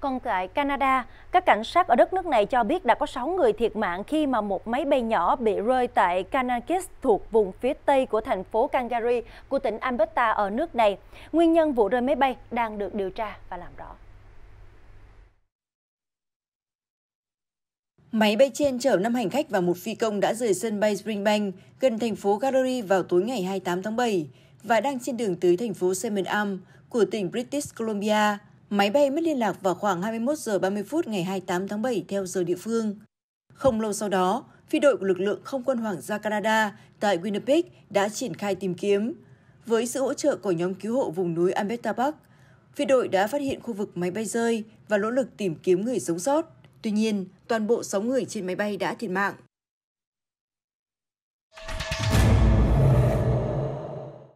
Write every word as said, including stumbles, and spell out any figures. Còn tại Canada, các cảnh sát ở đất nước này cho biết đã có sáu người thiệt mạng khi mà một máy bay nhỏ bị rơi tại Kanakis thuộc vùng phía tây của thành phố Calgary của tỉnh Alberta ở nước này. Nguyên nhân vụ rơi máy bay đang được điều tra và làm rõ. Máy bay trên chở năm hành khách và một phi công đã rời sân bay Springbank gần thành phố Calgary vào tối ngày hai mươi tám tháng bảy và đang trên đường tới thành phố Salmon Arm của tỉnh British Columbia. Máy bay mất liên lạc vào khoảng hai mươi mốt giờ ba mươi phút ngày hai mươi tám tháng bảy theo giờ địa phương. Không lâu sau đó, phi đội của lực lượng không quân Hoàng gia Canada tại Winnipeg đã triển khai tìm kiếm. Với sự hỗ trợ của nhóm cứu hộ vùng núi Alberta Bắc, phi đội đã phát hiện khu vực máy bay rơi và nỗ lực tìm kiếm người sống sót. Tuy nhiên, toàn bộ sáu người trên máy bay đã thiệt mạng.